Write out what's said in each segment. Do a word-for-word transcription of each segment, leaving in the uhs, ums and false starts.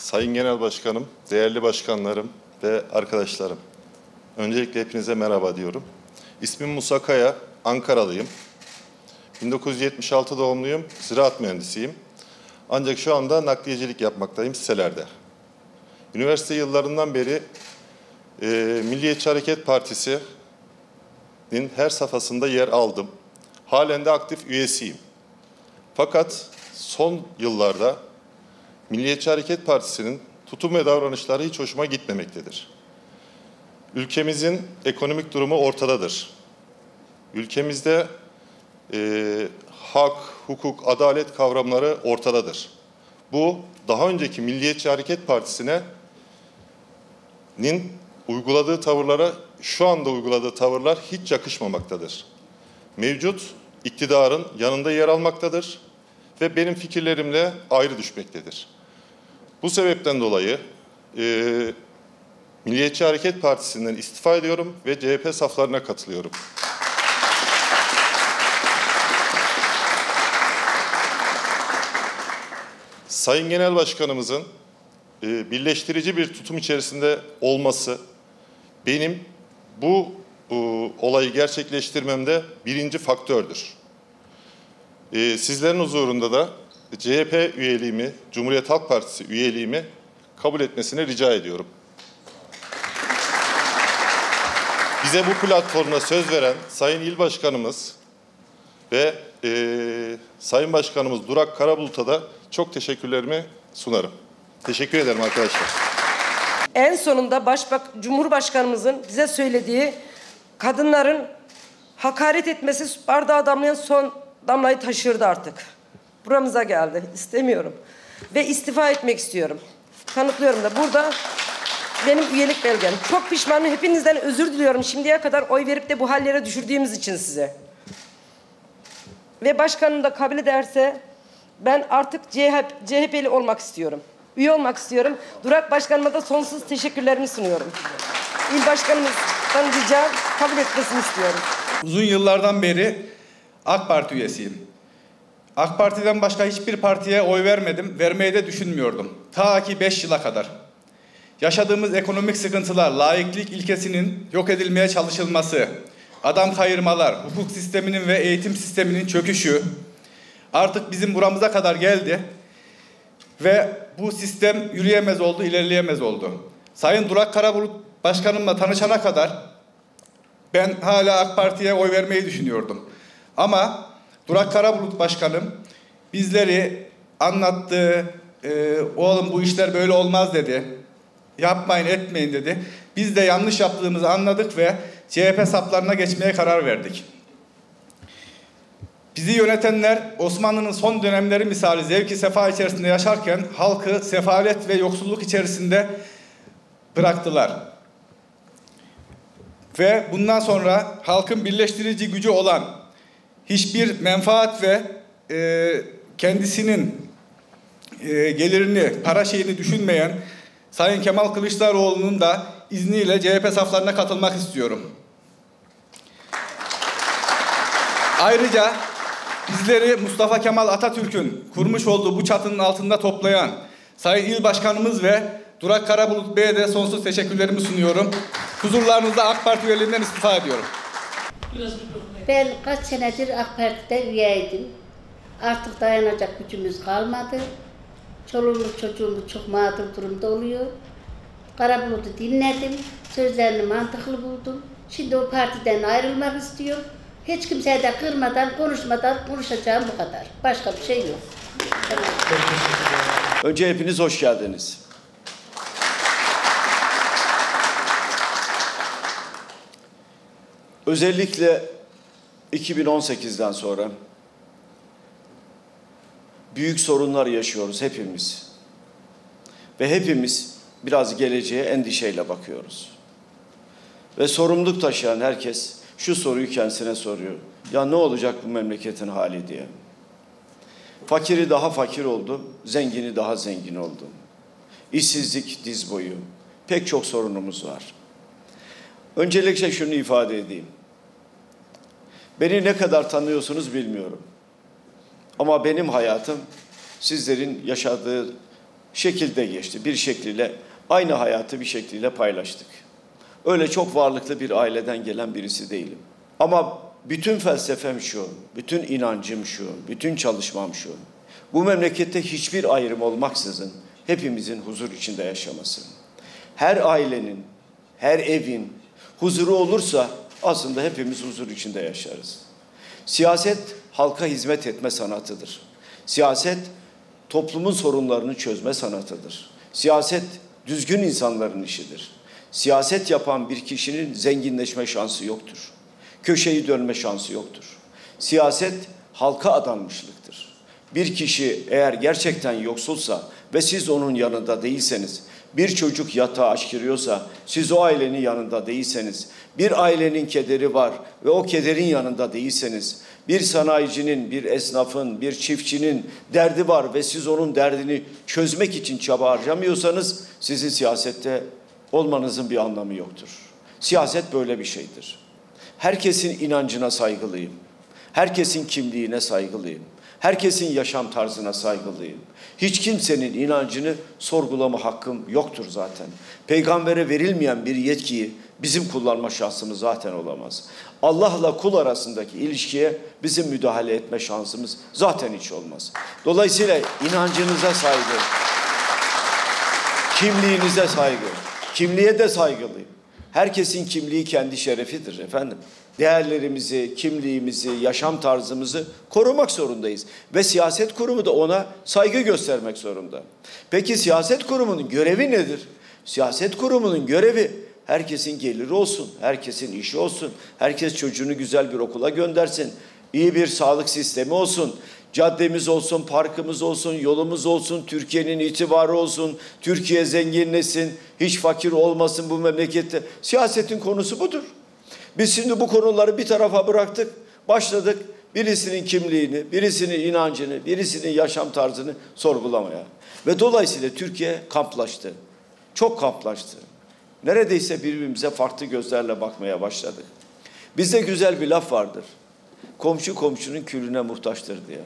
Sayın Genel Başkanım, değerli başkanlarım ve arkadaşlarım. Öncelikle hepinize merhaba diyorum. İsmim Musa Kaya, Ankaralıyım. bin dokuz yüz yetmiş altı doğumluyum, ziraat mühendisiyim. Ancak şu anda nakliyecilik yapmaktayım sitelerde. Üniversite yıllarından beri e, Milliyetçi Hareket Partisi'nin her safhasında yer aldım. Halen de aktif üyesiyim. Fakat son yıllarda Milliyetçi Hareket Partisi'nin tutum ve davranışları hiç hoşuma gitmemektedir. Ülkemizin ekonomik durumu ortadadır. Ülkemizde e, hak, hukuk, adalet kavramları ortadadır. Bu daha önceki Milliyetçi Hareket Partisi'nin uyguladığı tavırlara, şu anda uyguladığı tavırlar hiç yakışmamaktadır. Mevcut iktidarın yanında yer almaktadır ve benim fikirlerimle ayrı düşmektedir. Bu sebepten dolayı e, Milliyetçi Hareket Partisi'nden istifa ediyorum ve C H P saflarına katılıyorum. Sayın Genel Başkanımızın e, birleştirici bir tutum içerisinde olması benim bu e, olayı gerçekleştirmemde birinci faktördür. E, sizlerin huzurunda da C H P üyeliğimi, Cumhuriyet Halk Partisi üyeliğimi kabul etmesini rica ediyorum. Bize bu platformda söz veren Sayın İl Başkanımız ve e, Sayın Başkanımız Durak Karabulut'a da çok teşekkürlerimi sunarım. Teşekkür ederim arkadaşlar. En sonunda Başbak Cumhurbaşkanımızın bize söylediği kadınların hakaret etmesi bardağı damlayan son damlayı taşırdı artık. Buramıza geldi. İstemiyorum. Ve istifa etmek istiyorum. Kanıtlıyorum da burada benim üyelik belgem. Çok pişmanım. Hepinizden özür diliyorum. Şimdiye kadar oy verip de bu hallere düşürdüğümüz için size. Ve başkanım da kabul ederse ben artık C H P'li olmak istiyorum. Üye olmak istiyorum. Durak Başkanıma da sonsuz teşekkürlerimi sunuyorum. İl Başkanımızdan rica kabul etmesini istiyorum. Uzun yıllardan beri AK Parti üyesiyim. AK Parti'den başka hiçbir partiye oy vermedim, vermeyi de düşünmüyordum. Ta ki beş yıla kadar. Yaşadığımız ekonomik sıkıntılar, laiklik ilkesinin yok edilmeye çalışılması, adam kayırmalar, hukuk sisteminin ve eğitim sisteminin çöküşü artık bizim buramıza kadar geldi ve bu sistem yürüyemez oldu, ilerleyemez oldu. Sayın Durak Karabulut Başkanımla tanışana kadar ben hala AK Parti'ye oy vermeyi düşünüyordum. Ama Durak Karabulut Başkanım bizleri anlattı, e, oğlum bu işler böyle olmaz dedi, yapmayın etmeyin dedi. Biz de yanlış yaptığımızı anladık ve C H P saplarına geçmeye karar verdik. Bizi yönetenler Osmanlı'nın son dönemleri misali zevki sefa içerisinde yaşarken halkı sefalet ve yoksulluk içerisinde bıraktılar. Ve bundan sonra halkın birleştirici gücü olan hiçbir menfaat ve e, kendisinin e, gelirini, para şeyini düşünmeyen Sayın Kemal Kılıçdaroğlu'nun da izniyle C H P saflarına katılmak istiyorum. Ayrıca bizleri Mustafa Kemal Atatürk'ün kurmuş olduğu bu çatının altında toplayan Sayın İl Başkanımız ve Durak Karabulut Bey'e de sonsuz teşekkürlerimi sunuyorum. Huzurlarınızda AK Parti üyeliğinden istifa ediyorum. Ben kaç senedir AK Parti'de üyeydim. Artık dayanacak gücümüz kalmadı. Çoluğumuz çocuğumuz çok mağdur durumda oluyor. Karabulut'u dinledim. Sözlerini mantıklı buldum. Şimdi o partiden ayrılmak istiyor. Hiç kimseye de kırmadan, konuşmadan konuşacağım bu kadar. Başka bir şey yok. Önce hepiniz hoş geldiniz. Özellikle iki bin on sekizden sonra büyük sorunlar yaşıyoruz hepimiz. Ve hepimiz biraz geleceğe endişeyle bakıyoruz. Ve sorumluluk taşıyan herkes şu soruyu kendisine soruyor. Ya ne olacak bu memleketin hali diye. Fakiri daha fakir oldu, zengini daha zengin oldu. İşsizlik diz boyu. Pek çok sorunumuz var. Öncelikle şunu ifade edeyim. Beni ne kadar tanıyorsunuz bilmiyorum. Ama benim hayatım sizlerin yaşadığı şekilde geçti. Bir şekliyle aynı hayatı bir şekliyle paylaştık. Öyle çok varlıklı bir aileden gelen birisi değilim. Ama bütün felsefem şu, bütün inancım şu, bütün çalışmam şu. Bu memlekette hiçbir ayrım olmaksızın hepimizin huzur içinde yaşaması. Her ailenin, her evin huzuru olursa aslında hepimiz huzur içinde yaşarız. Siyaset halka hizmet etme sanatıdır. Siyaset toplumun sorunlarını çözme sanatıdır. Siyaset düzgün insanların işidir. Siyaset yapan bir kişinin zenginleşme şansı yoktur. Köşeyi dönme şansı yoktur. Siyaset halka adanmışlıktır. Bir kişi eğer gerçekten yoksulsa ve siz onun yanında değilseniz, bir çocuk yatağa aç giriyorsa, siz o ailenin yanında değilseniz, bir ailenin kederi var ve o kederin yanında değilseniz, bir sanayicinin, bir esnafın, bir çiftçinin derdi var ve siz onun derdini çözmek için çaba harcamıyorsanız, sizin siyasette olmanızın bir anlamı yoktur. Siyaset böyle bir şeydir. Herkesin inancına saygılıyım. Herkesin kimliğine saygılıyım. Herkesin yaşam tarzına saygılıyım. Hiç kimsenin inancını sorgulama hakkım yoktur zaten. Peygambere verilmeyen bir yetkiyi bizim kullanma şansımız zaten olamaz. Allah'la kul arasındaki ilişkiye bizim müdahale etme şansımız zaten hiç olmaz. Dolayısıyla inancınıza saygı, kimliğinize saygı, kimliğe de saygılıyım. Herkesin kimliği kendi şerefidir efendim. Değerlerimizi, kimliğimizi, yaşam tarzımızı korumak zorundayız. Ve siyaset kurumu da ona saygı göstermek zorunda. Peki siyaset kurumunun görevi nedir? Siyaset kurumunun görevi herkesin geliri olsun, herkesin işi olsun, herkes çocuğunu güzel bir okula göndersin, iyi bir sağlık sistemi olsun, caddemiz olsun, parkımız olsun, yolumuz olsun, Türkiye'nin itibarı olsun, Türkiye zenginleşsin, hiç fakir olmasın bu memlekette. Siyasetin konusu budur. Biz şimdi bu konuları bir tarafa bıraktık, başladık birisinin kimliğini, birisinin inancını, birisinin yaşam tarzını sorgulamaya. Ve dolayısıyla Türkiye kamplaştı. Çok kamplaştı. Neredeyse birbirimize farklı gözlerle bakmaya başladık. Bizde güzel bir laf vardır. Komşu komşunun külüne muhtaçtır diye.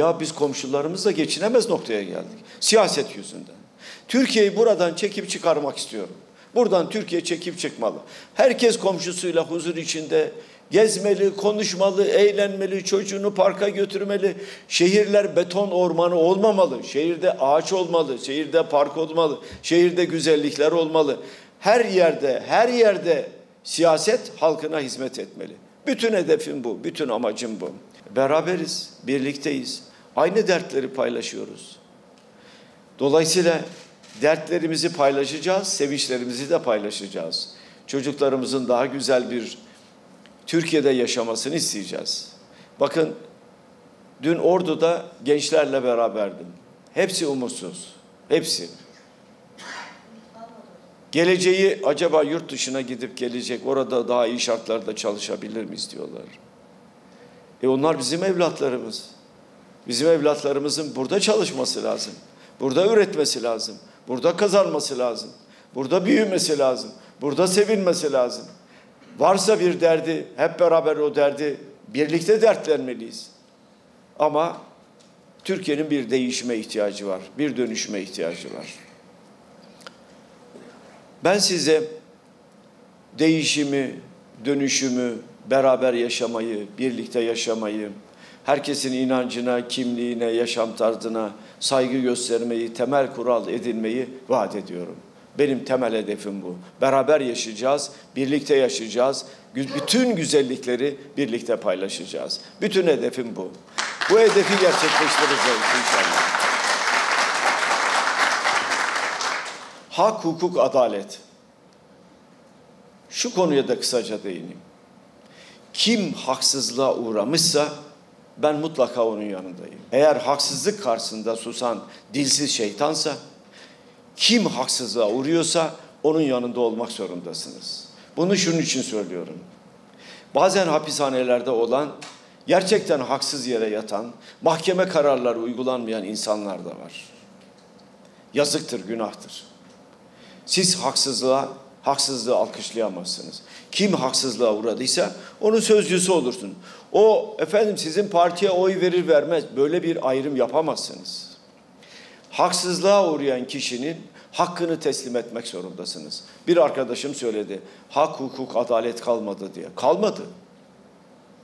Ya biz komşularımızla geçinemez noktaya geldik. Siyaset yüzünden. Türkiye'yi buradan çekip çıkarmak istiyorum. Buradan Türkiye çekip çıkmalı. Herkes komşusuyla huzur içinde gezmeli, konuşmalı, eğlenmeli, çocuğunu parka götürmeli. Şehirler beton ormanı olmamalı. Şehirde ağaç olmalı, şehirde park olmalı, şehirde güzellikler olmalı. Her yerde, her yerde siyaset halkına hizmet etmeli. Bütün hedefim bu, bütün amacım bu. Beraberiz, birlikteyiz. Aynı dertleri paylaşıyoruz. Dolayısıyla dertlerimizi paylaşacağız, sevinçlerimizi de paylaşacağız. Çocuklarımızın daha güzel bir Türkiye'de yaşamasını isteyeceğiz. Bakın, dün Ordu'da gençlerle beraberdim. Hepsi umutsuz, hepsi. Geleceği acaba yurt dışına gidip gelecek, orada daha iyi şartlarda çalışabilir miyiz diyorlar. E onlar bizim evlatlarımız. Bizim evlatlarımızın burada çalışması lazım. Burada üretmesi lazım. Burada kazanması lazım. Burada büyümesi lazım. Burada sevinmesi lazım. Varsa bir derdi, hep beraber o derdi, birlikte dertlenmeliyiz. Ama Türkiye'nin bir değişime ihtiyacı var. Bir dönüşüme ihtiyacı var. Ben size değişimi, dönüşümü, beraber yaşamayı, birlikte yaşamayı, herkesin inancına, kimliğine, yaşam tarzına saygı göstermeyi, temel kural edinmeyi vaat ediyorum. Benim temel hedefim bu. Beraber yaşayacağız, birlikte yaşayacağız, bütün güzellikleri birlikte paylaşacağız. Bütün hedefim bu. Bu hedefi gerçekleştireceğiz inşallah. Hak, hukuk, adalet. Şu konuya da kısaca değineyim. Kim haksızlığa uğramışsa ben mutlaka onun yanındayım. Eğer haksızlık karşısında susan dilsiz şeytansa, kim haksızlığa uğruyorsa onun yanında olmak zorundasınız. Bunu şunun için söylüyorum. Bazen hapishanelerde olan, gerçekten haksız yere yatan, mahkeme kararları uygulanmayan insanlar da var. Yazıktır, günahtır. Siz haksızlığa, haksızlığı alkışlayamazsınız. Kim haksızlığa uğradıysa onun sözcüsü olursun. O efendim sizin partiye oy verir vermez, böyle bir ayrım yapamazsınız. haksızlığa uğrayan kişinin hakkını teslim etmek zorundasınız. Bir arkadaşım söyledi, hak, hukuk, adalet kalmadı diye. Kalmadı.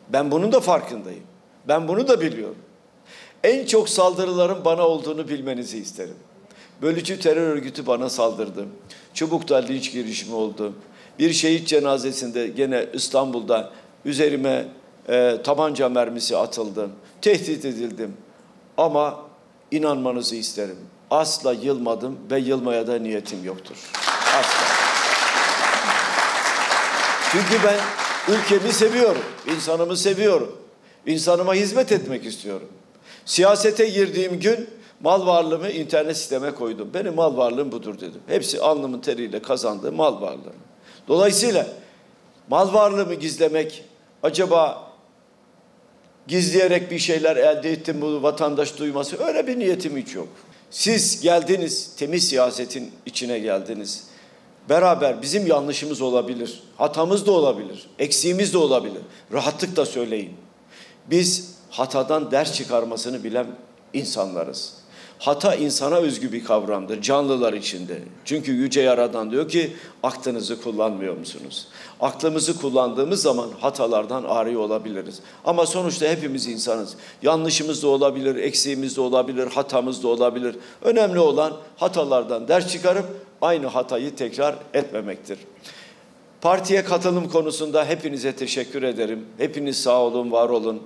Ben bunun da farkındayım. Ben bunu da biliyorum. En çok saldırıların bana olduğunu bilmenizi isterim. Bölücü terör örgütü bana saldırdı. Çubuk'ta linç girişimi oldu. Bir şehit cenazesinde gene İstanbul'da üzerime e, tabanca mermisi atıldı. Tehdit edildim. Ama inanmanızı isterim. Asla yılmadım ve yılmaya da niyetim yoktur. Asla. Çünkü ben ülkemi seviyorum. İnsanımı seviyorum. İnsanıma hizmet etmek istiyorum. Siyasete girdiğim gün mal varlığımı internet sisteme koydum. Benim mal varlığım budur dedim. Hepsi alnımın teriyle kazandığım mal varlığı. Dolayısıyla mal varlığımı gizlemek, acaba gizleyerek bir şeyler elde ettim bu vatandaş duyması, öyle bir niyetim hiç yok. Siz geldiniz, temiz siyasetin içine geldiniz. Beraber bizim yanlışımız olabilir, hatamız da olabilir, eksiğimiz de olabilir. Rahatlıkla söyleyin. Biz hatadan ders çıkarmasını bilen insanlarız. Hata insana özgü bir kavramdır canlılar içinde. Çünkü Yüce Yaradan diyor ki aklınızı kullanmıyor musunuz? Aklımızı kullandığımız zaman hatalardan arı olabiliriz. Ama sonuçta hepimiz insanız. Yanlışımız da olabilir, eksiğimiz de olabilir, hatamız da olabilir. Önemli olan hatalardan ders çıkarıp aynı hatayı tekrar etmemektir. Partiye katılım konusunda hepinize teşekkür ederim. Hepiniz sağ olun, var olun.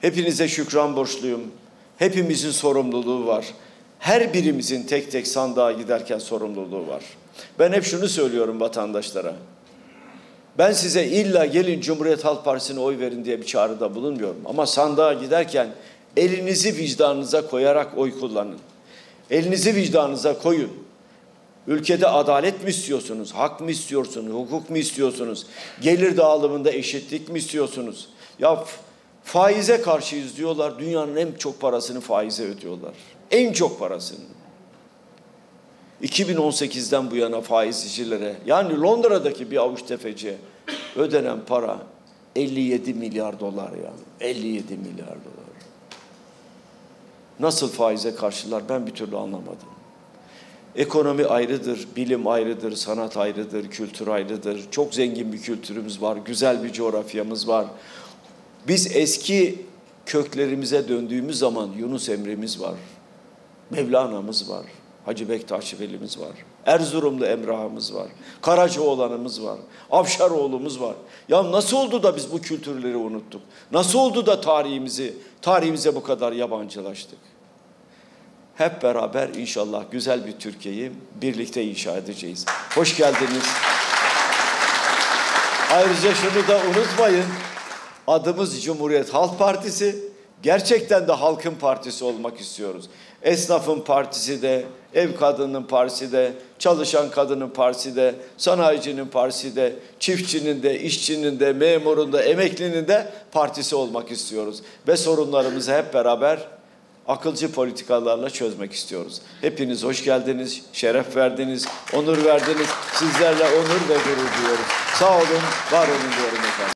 Hepinize şükran borçluyum. Hepimizin sorumluluğu var. Her birimizin tek tek sandığa giderken sorumluluğu var. Ben hep şunu söylüyorum vatandaşlara. Ben size illa gelin Cumhuriyet Halk Partisi'ne oy verin diye bir çağrıda bulunmuyorum. Ama sandığa giderken elinizi vicdanınıza koyarak oy kullanın. Elinizi vicdanınıza koyun. Ülkede adalet mi istiyorsunuz? Hak mı istiyorsunuz? Hukuk mu istiyorsunuz? Gelir dağılımında eşitlik mi istiyorsunuz? Ya faize karşıyız diyorlar. Dünyanın en çok parasını faize ödüyorlar. En çok parasını. iki bin on sekizden bu yana faizcilere, yani Londra'daki bir avuç tefeciye ödenen para elli yedi milyar dolar yani. elli yedi milyar dolar. Nasıl faize karşılar ben bir türlü anlamadım. Ekonomi ayrıdır, bilim ayrıdır, sanat ayrıdır, kültür ayrıdır. Çok zengin bir kültürümüz var, güzel bir coğrafyamız var. Biz eski köklerimize döndüğümüz zaman Yunus Emre'miz var, Mevlana'mız var, Hacı Bektaş-ı Veli'miz var, Erzurumlu Emrah'ımız var, Karacaoğlan'ımız var, Afşaroğlu'muz var. Ya nasıl oldu da biz bu kültürleri unuttuk? Nasıl oldu da tarihimizi, tarihimize bu kadar yabancılaştık? Hep beraber inşallah güzel bir Türkiye'yi birlikte inşa edeceğiz. Hoş geldiniz. Ayrıca şunu da unutmayın. Adımız Cumhuriyet Halk Partisi, gerçekten de halkın partisi olmak istiyoruz. Esnafın partisi de, ev kadının partisi de, çalışan kadının partisi de, sanayicinin partisi de, çiftçinin de, işçinin de, memurun da, emeklinin de partisi olmak istiyoruz. Ve sorunlarımızı hep beraber akılcı politikalarla çözmek istiyoruz. Hepiniz hoş geldiniz, şeref verdiniz, onur verdiniz. Sizlerle onur ve gurur duyuyoruz. Sağ olun, var olun diyorum efendim.